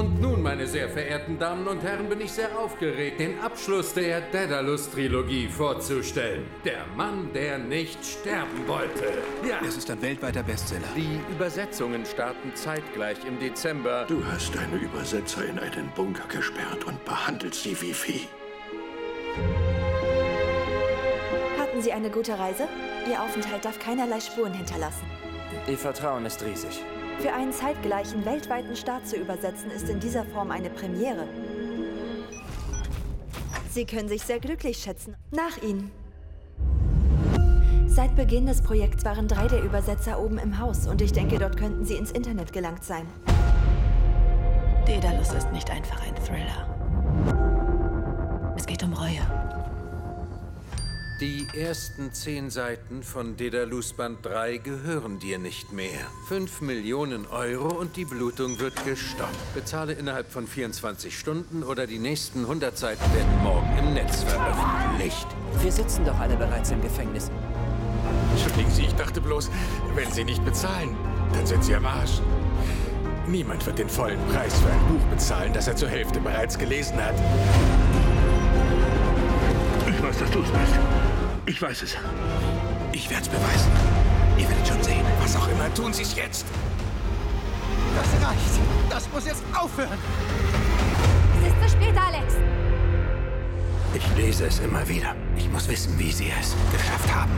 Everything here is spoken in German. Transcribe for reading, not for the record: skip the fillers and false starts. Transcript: Und nun, meine sehr verehrten Damen und Herren, bin ich sehr aufgeregt, den Abschluss der Dedalus-Trilogie vorzustellen. Der Mann, der nicht sterben wollte. Ja. Es ist ein weltweiter Bestseller. Die Übersetzungen starten zeitgleich im Dezember. Du hast deine Übersetzer in einen Bunker gesperrt und behandelst sie wie Vieh. Hatten Sie eine gute Reise? Ihr Aufenthalt darf keinerlei Spuren hinterlassen. Ihr Vertrauen ist riesig. Für einen zeitgleichen weltweiten Start zu übersetzen, ist in dieser Form eine Premiere. Sie können sich sehr glücklich schätzen. Nach Ihnen. Seit Beginn des Projekts waren 3 der Übersetzer oben im Haus und ich denke, dort könnten sie ins Internet gelangt sein. Dedalus ist nicht einfach ein Thriller. Es geht um Reue. Die ersten 10 Seiten von Dedalus Band 3 gehören dir nicht mehr. 5 Millionen Euro und die Blutung wird gestoppt. Bezahle innerhalb von 24 Stunden oder die nächsten 100 Seiten werden morgen im Netz veröffentlicht. Wir sitzen doch alle bereits im Gefängnis. Entschuldigen Sie, ich dachte bloß, wenn Sie nicht bezahlen, dann sind Sie am Arsch. Niemand wird den vollen Preis für ein Buch bezahlen, das er zur Hälfte bereits gelesen hat. Ich weiß, dass du es bist. Ich weiß es. Ich werde es beweisen. Ihr werdet schon sehen. Was auch immer, tun Sie es jetzt. Das reicht. Das muss jetzt aufhören. Es ist zu spät, Alex. Ich lese es immer wieder. Ich muss wissen, wie Sie es geschafft haben.